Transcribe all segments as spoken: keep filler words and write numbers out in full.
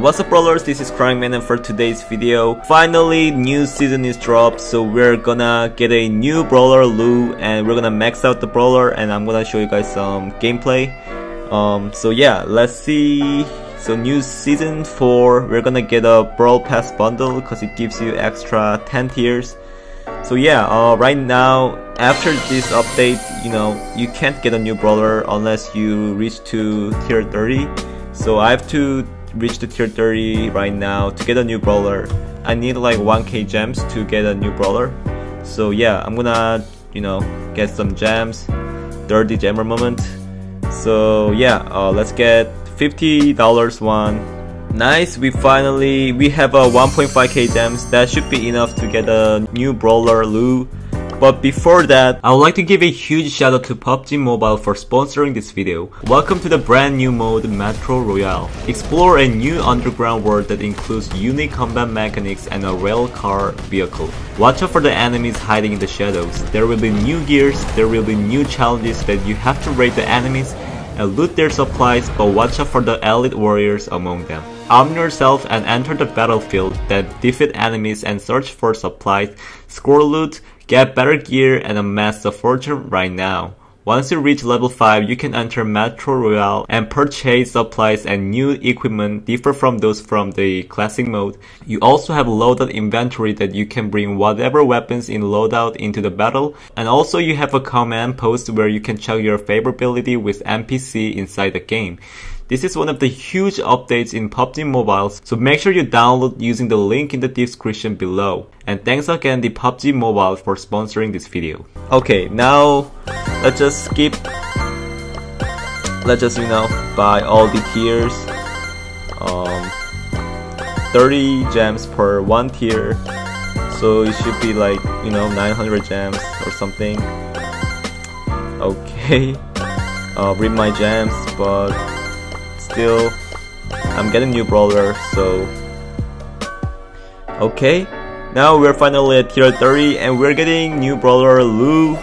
What's up, brawlers? This is Crying Man, and for today's video, finally new season is dropped, so we're gonna get a new brawler, Lou, and we're gonna max out the brawler, and I'm gonna show you guys some gameplay. Um, so yeah, let's see. So new season four, we're gonna get a brawl pass bundle because it gives you extra ten tiers. So yeah, uh, right now, after this update, you know, you can't get a new brawler unless you reach to tier thirty. So I have to reach to tier thirty right now to get a new brawler. I need like one K gems to get a new brawler. So yeah, I'm gonna, you know, get some gems, thirty gemmer moment. So yeah, uh, let's get fifty dollars one. Nice, we finally, we have a one point five K gems. That should be enough to get a new brawler, Lou. But before that, I would like to give a huge shout out to P U B G Mobile for sponsoring this video. Welcome to the brand new mode, Metro Royale. Explore a new underground world that includes unique combat mechanics and a rail car vehicle. Watch out for the enemies hiding in the shadows. There will be new gears, there will be new challenges that you have to raid the enemies and loot their supplies, but watch out for the elite warriors among them. Arm yourself and enter the battlefield, then defeat enemies and search for supplies, score loot, get better gear, and amass the fortune right now. Once you reach level five, you can enter Metro Royale and purchase supplies and new equipment different from those from the classic mode. You also have loadout inventory that you can bring whatever weapons in loadout into the battle, and also you have a command post where you can check your favorability with N P C inside the game. This is one of the huge updates in P U B G Mobile, so make sure you download using the link in the description below. And thanks again to P U B G Mobile for sponsoring this video. Okay, now let's just skip, let's just, you know, buy all the tiers, um, thirty gems per one tier, so it should be like, you know, nine hundred gems or something. Okay, uh, read my gems, but still, I'm getting new brawler, so, okay, now we're finally at tier thirty and we're getting new brawler, Lou.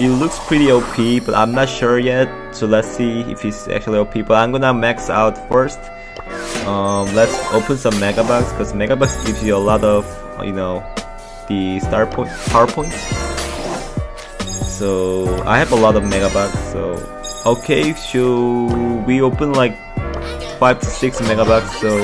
It looks pretty O P, but I'm not sure yet, so let's see if he's actually O P, but I'm gonna max out first. Um, let's open some megabucks, because megabucks gives you a lot of, you know, the star point, power points. So I have a lot of megabucks, so okay, so we open like five to six megabucks, so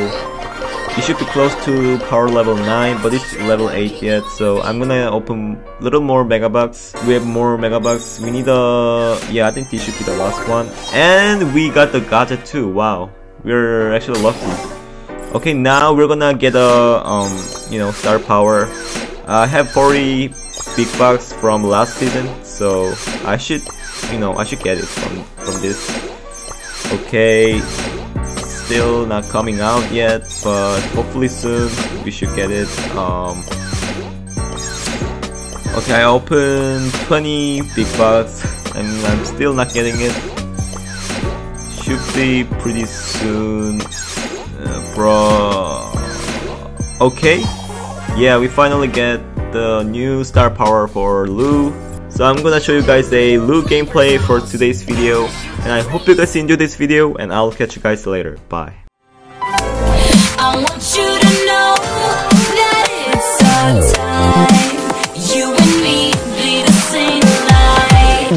it should be close to power level nine, but it's level eight yet, so I'm gonna open a little more megabucks. We have more megabucks. We need a... yeah, I think this should be the last one. And we got the gadget too, wow. We're actually lucky. Okay, now we're gonna get a, um, you know, star power. I have forty big bucks from last season, so I should, you know, I should get it from, from this. Okay. Still not coming out yet, but hopefully soon we should get it. Um, okay, I opened twenty big bucks and I'm still not getting it. Should be pretty soon, uh, bro. Okay, yeah, we finally get the new star power for Lou. So I'm gonna show you guys a Lou gameplay for today's video, and I hope you guys enjoyed this video, and I'll catch you guys later. Bye. I want you to know that it's our time. You and me bleed the same light.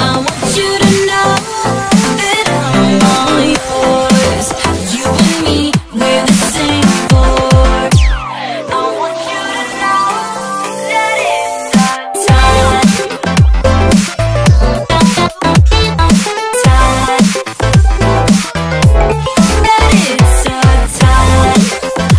I want you to know that I'm all yours. You and me, we're the same board. I want you to know that it's our time. That it's our time.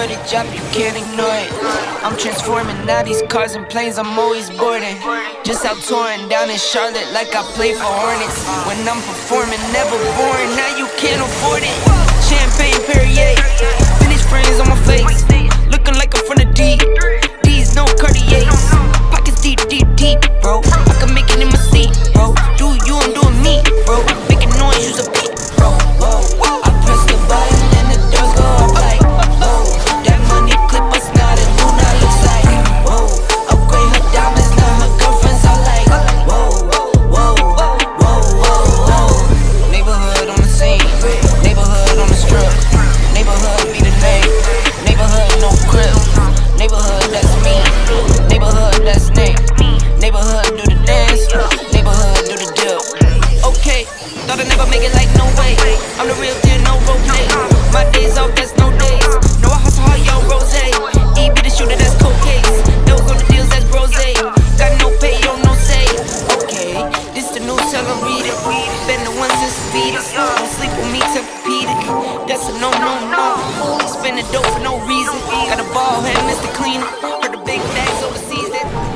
for the job, you can't ignore it. I'm transforming now these cars and planes, I'm always boarding. Just out touring down in Charlotte like I play for Hornets. When I'm performing, never boring, now you can't afford it. Champagne, Perrier, finish frames on my face. Looking like I'm from the D, D's no Cartier. Pockets deep, deep, deep, bro. I can make it in my seat, bro. Do you, I'm doing me, bro. Making noise, use a beat, bro. I press the button and the doors go off like, whoa. That money clip was not a Luna, looks like, whoa. Upgrade her diamonds, now her girlfriends are like, whoa, whoa, whoa, whoa, whoa. Neighborhood on the scene, neighborhood on the strip. Neighborhood be the name, neighborhood no crib. Neighborhood that's me, neighborhood that's Nick. Neighborhood do the dance, neighborhood do the deal. Okay, thought I'd never make it like no way. I'm the real deal, no road day. My days off, that's no days. No, I hustle hard, y'all rose. E be the shooter, that's cold case. Those on the deals, that's rose. Got no pay, yo, no say. Okay, this the new salary that we been the ones that's feeders. Don't sleep with me, Tempedic. That's a no, no, no. Spend the dope for no reason. Got a ball head, Mister Cleaner. Heard the big bags overseas that.